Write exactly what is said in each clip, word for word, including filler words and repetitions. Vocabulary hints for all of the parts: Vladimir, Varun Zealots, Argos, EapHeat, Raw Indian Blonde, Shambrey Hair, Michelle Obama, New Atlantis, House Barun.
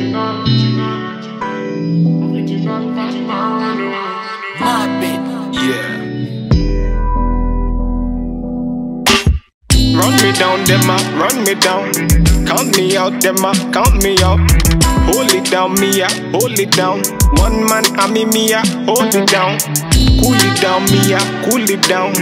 Run me down, them ma, run me down. Count me out, them ma, count me out. Hold it down, me up, hold it down. One man, I mean me up, hold it down. Cool it down, me up, cool it down.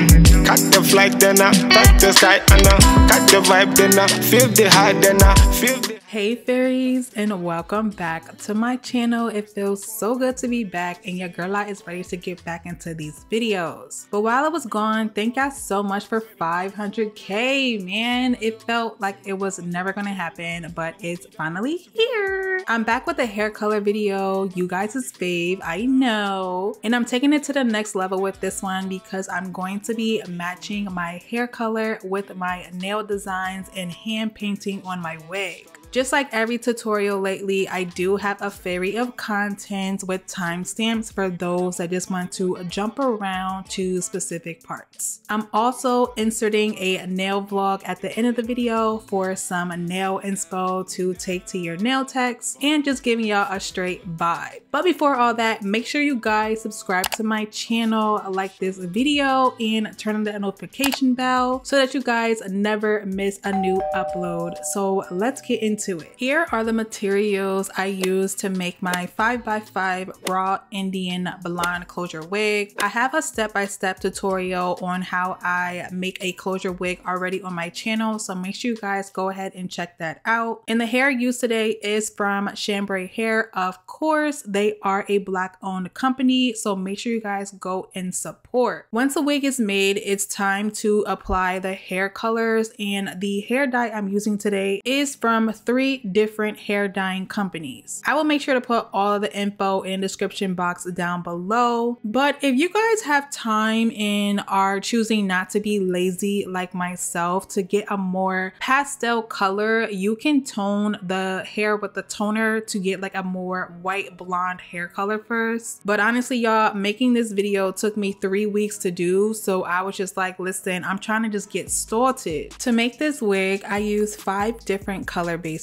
Catch the flight, then I touch the side, and I catch the vibe, then I feel the high, then I feel the. Hey fairies, and welcome back to my channel. It feels so good to be back, and your girl is ready to get back into these videos. But while I was gone, thank y'all so much for five hundred K, man. It felt like it was never gonna happen, but it's finally here. I'm back with a hair color video, you guys' fave, I know. And I'm taking it to the next level with this one because I'm going to be matching my hair color with my nail designs and hand painting on my wig. Just like every tutorial lately, I do have a flurry of content with timestamps for those that just want to jump around to specific parts. I'm also inserting a nail vlog at the end of the video for some nail inspo to take to your nail techs and just giving y'all a straight vibe. But before all that, make sure you guys subscribe to my channel, like this video, and turn on the notification bell so that you guys never miss a new upload. So let's get into to it. Here are the materials I used to make my five by five raw Indian blonde closure wig. I have a step-by-step tutorial on how I make a closure wig already on my channel, so make sure you guys go ahead and check that out. And the hair used today is from Shambrey Hair. Of course, they are a Black-owned company, so make sure you guys go and support. Once the wig is made, it's time to apply the hair colors, and the hair dye I'm using today is from three different hair dyeing companies. I will make sure to put all of the info in the description box down below. But if you guys have time and are choosing not to be lazy like myself to get a more pastel color, you can tone the hair with the toner to get like a more white blonde hair color first. But honestly, y'all, making this video took me three weeks to do. So I was just like, listen, I'm trying to just get started. To make this wig, I used five different color bases.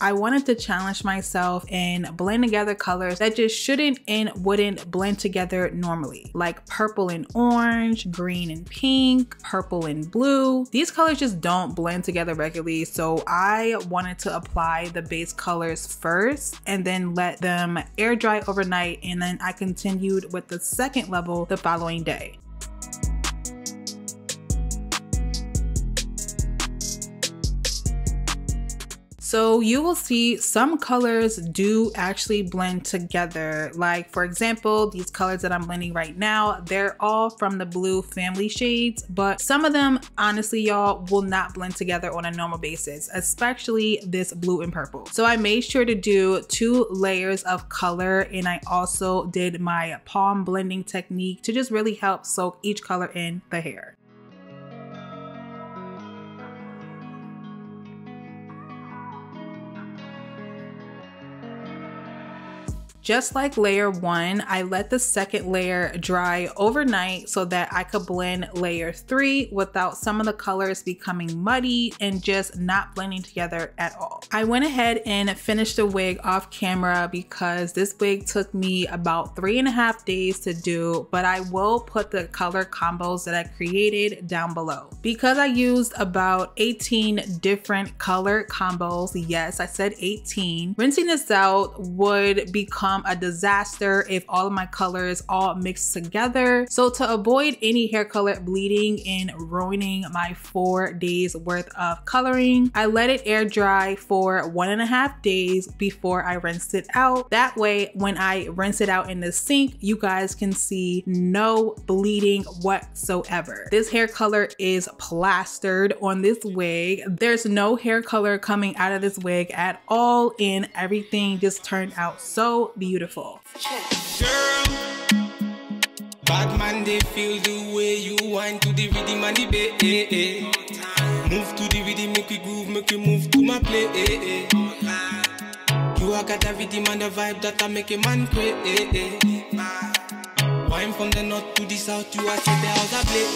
I wanted to challenge myself and blend together colors that just shouldn't and wouldn't blend together normally, like purple and orange, green and pink, purple and blue. These colors just don't blend together regularly, so I wanted to apply the base colors first and then let them air dry overnight, and then I continued with the second level the following day. So you will see some colors do actually blend together. Like for example, these colors that I'm blending right now, they're all from the blue family shades, but some of them, honestly y'all, will not blend together on a normal basis, especially this blue and purple. So I made sure to do two layers of color, and I also did my palm blending technique to just really help soak each color in the hair. Just like layer one, I let the second layer dry overnight so that I could blend layer three without some of the colors becoming muddy and just not blending together at all. I went ahead and finished the wig off camera because this wig took me about three and a half days to do, but I will put the color combos that I created down below. Because I used about eighteen different color combos, yes, I said eighteen, rinsing this out would become a disaster if all of my colors all mixed together. So to avoid any hair color bleeding and ruining my four days worth of coloring, I let it air dry for one and a half days before I rinsed it out. That way, when I rinse it out in the sink, you guys can see no bleeding whatsoever. This hair color is plastered on this wig. There's no hair color coming out of this wig at all, and everything just turned out so beautiful. Bad man, they feel the way you want to the rhythm and the beat. Move to the rhythm, make you groove, make you move to my play. You are got the rhythm and the vibe that I make a man play. Wine from the north to the south, you are set the house I play.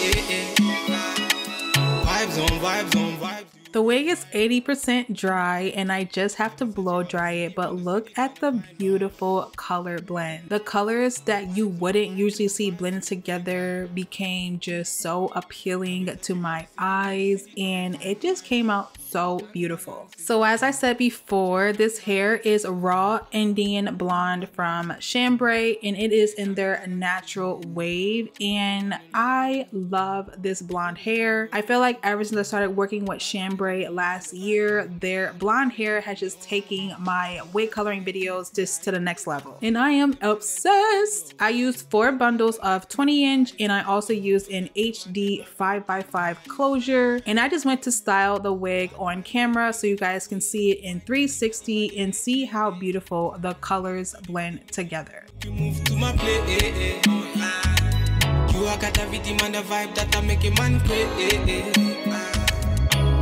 Vibes on vibes on vibes. The wig is eighty percent dry and I just have to blow dry it, but look at the beautiful color blend. The colors that you wouldn't usually see blended together became just so appealing to my eyes and it just came out so beautiful. So as I said before, this hair is raw Indian blonde from Shambrey and it is in their natural wave, and I love this blonde hair. I feel like ever since I started working with Shambrey last year, their blonde hair has just taken my wig coloring videos just to the next level and I am obsessed. I used four bundles of twenty inch and I also used an H D five by five closure, and I just went to style the wig on camera so you guys can see it in three sixty and see how beautiful the colors blend together. You move to my play, eh, eh. You are got everything and the vibe that I make a man play, eh, eh.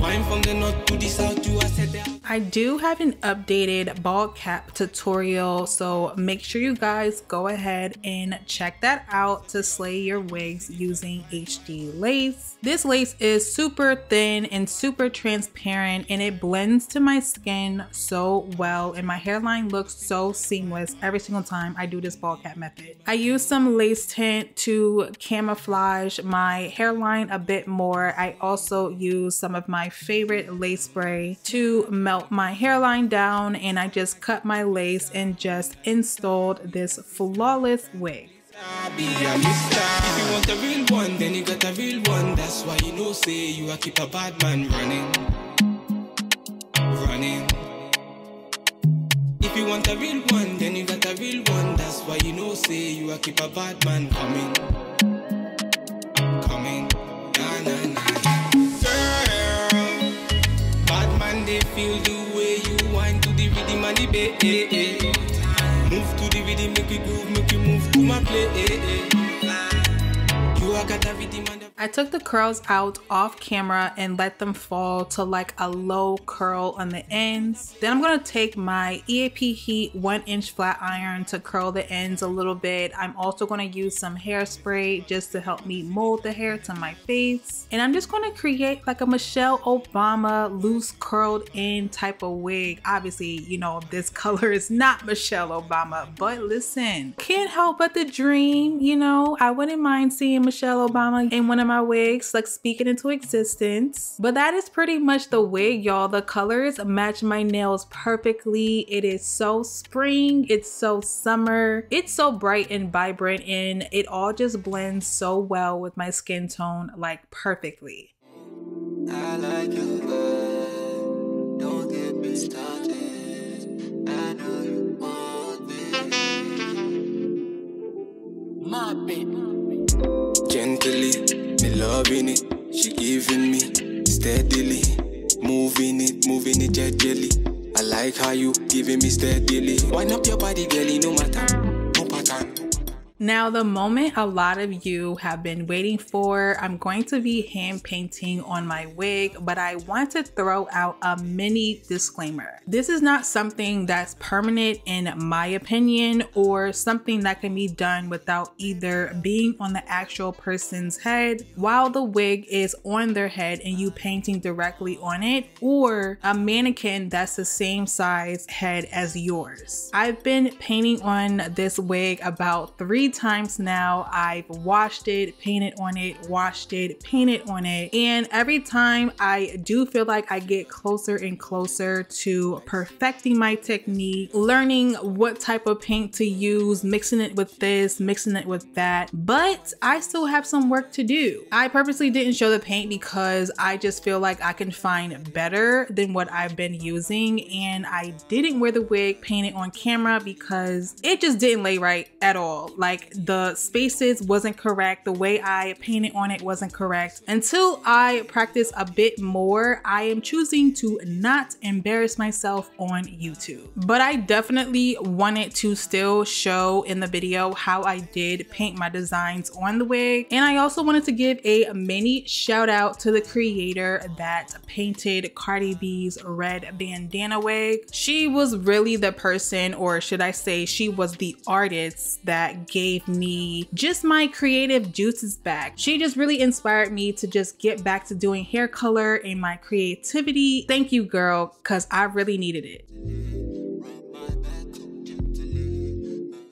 Wine from the north to the south, you are set there. I do have an updated bald cap tutorial, so make sure you guys go ahead and check that out to slay your wigs using H D lace. This lace is super thin and super transparent and it blends to my skin so well, and my hairline looks so seamless every single time I do this bald cap method. I use some lace tint to camouflage my hairline a bit more. I also use some of my favorite lace spray to melt my hairline down, and I just cut my lace and just installed this flawless wig. If you want a real one, then you got a real one. That's why you know say you are keep a bad man running, running. If you want a real one, then you got a real one. That's why you know say you are keep a bad man coming, coming. Nah, nah, nah. Feel the way you wind to the rhythm and the beat. Move to the rhythm, make you groove, make you move to my play. You are got everything on the... I took the curls out off camera and let them fall to like a low curl on the ends. Then I'm gonna take my E A P Heat one inch flat iron to curl the ends a little bit. I'm also gonna use some hairspray just to help me mold the hair to my face. And I'm just gonna create like a Michelle Obama loose curled in type of wig. Obviously, you know, this color is not Michelle Obama, but listen, can't help but the dream, you know? I wouldn't mind seeing Michelle Obama in one of my wigs, like speaking into existence. But that is pretty much the wig, y'all. The colors match my nails perfectly. It is so spring, it's so summer, it's so bright and vibrant, and it all just blends so well with my skin tone, like perfectly. I like you, but don't get me started. I know you want me, my baby. Gently loving it, she giving me steadily, moving it, moving it gently. I like how you giving me steadily. Wind up your body, girlie, no matter, no pattern. Now, the moment a lot of you have been waiting for, I'm going to be hand painting on my wig, but I want to throw out a mini disclaimer. This is not something that's permanent in my opinion, or something that can be done without either being on the actual person's head while the wig is on their head and you painting directly on it, or a mannequin that's the same size head as yours. I've been painting on this wig about three times now. I've washed it, painted on it, washed it, painted on it, and every time I do feel like I get closer and closer to perfecting my technique, learning what type of paint to use, mixing it with this, mixing it with that, but I still have some work to do. I purposely didn't show the paint because I just feel like I can find better than what I've been using, and I didn't wear the wig painted on camera because it just didn't lay right at all. Like, the spaces wasn't correct, the way I painted on it wasn't correct. Until I practice a bit more, I am choosing to not embarrass myself myself on YouTube. But I definitely wanted to still show in the video how I did paint my designs on the wig. And I also wanted to give a mini shout out to the creator that painted Cardi B's red bandana wig. She was really the person, or should I say, she was the artist that gave me just my creative juices back. She just really inspired me to just get back to doing hair color and my creativity. Thank you, girl, because I really needed it.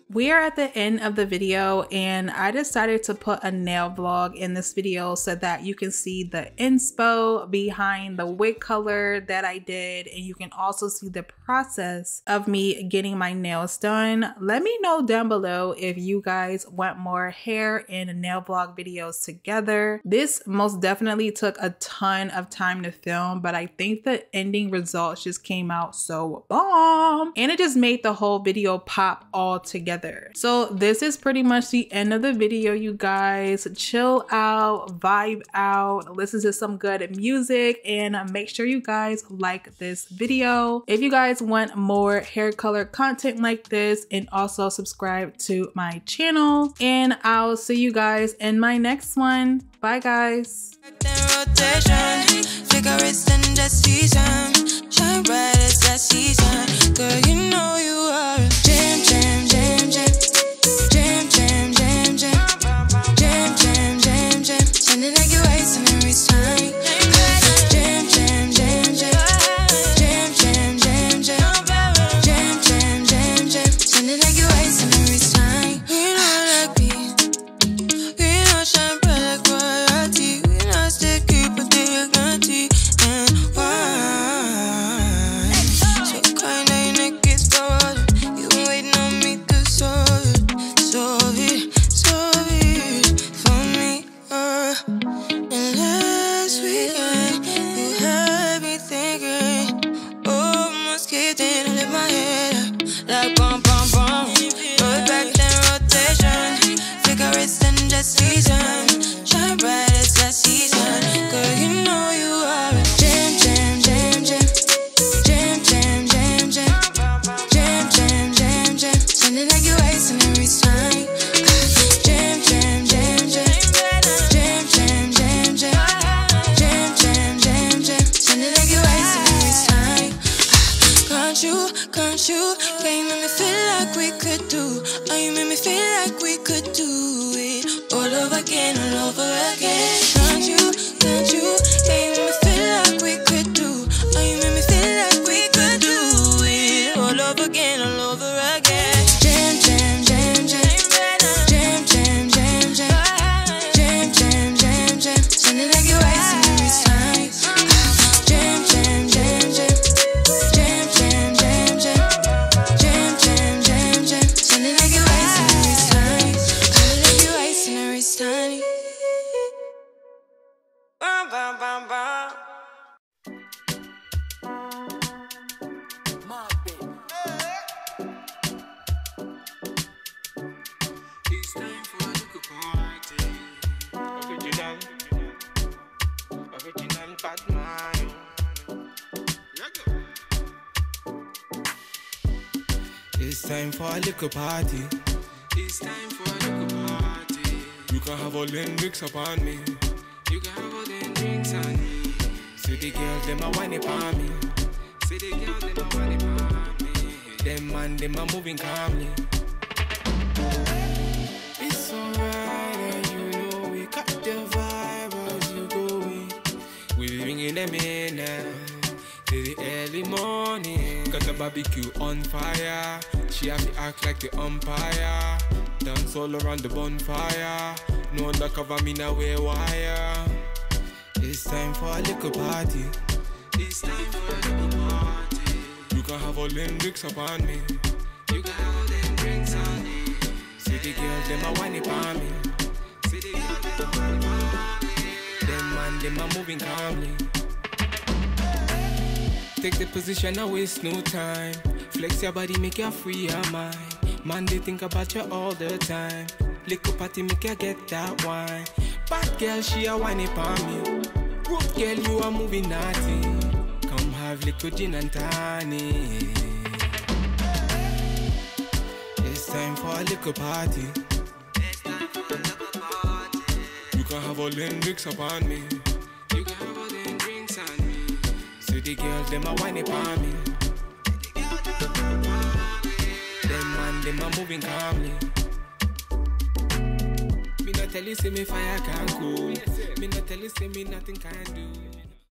We are at the end of the video, and I decided to put a nail vlog in this video so that you can see the inspo behind the wig color that I did, and you can also see the process of me getting my nails done. Let me know down below if you guys want more hair and nail vlog videos together. This most definitely took a ton of time to film, but I think the ending results just came out so bomb, and it just made the whole video pop all together. So this is pretty much the end of the video, you guys. Chill out, vibe out, listen to some good music, and make sure you guys like this video. If you guys want more hair color content like this, and also subscribe to my channel, and I'll see you guys in my next one. Bye, guys. It's time for a little party. It's time for a little party. You can have all them drinks upon me. You can have all them drinks on me. See the girls, them a whining upon me. See the girls, them a whining upon me. Them man, them a moving calmly. It's alright, and you know we got the vibe as you going. We bringing them in now. Till the early morning, got the barbecue on fire. She have to act like the umpire. Dance all around the bonfire. No undercover, me now wear wire. It's time for a little party. It's time for a little party. You can have all them drinks upon me. You can have all them drinks on me. See the girls, them a whining upon me. See the girls, them a whining upon me. Them man, them a moving calmly. Take the position, now waste no time. Flex your body, make you free your mind. Man, they think about you all the time. Lick up party, make you get that wine. Bad girl, she a whine upon me. Root girl, you are moving naughty. Come have Liquid gin and tonic. It's time for a little party. It's time for a little party. You can have all them drinks upon me. You can have all them drinks on me. See the girls, them a whine upon me. The girls, them a whine upon me. Them man, them a moving calmly. Me not tell you, see me fire can't cool. Me not tell you, see me nothing can do.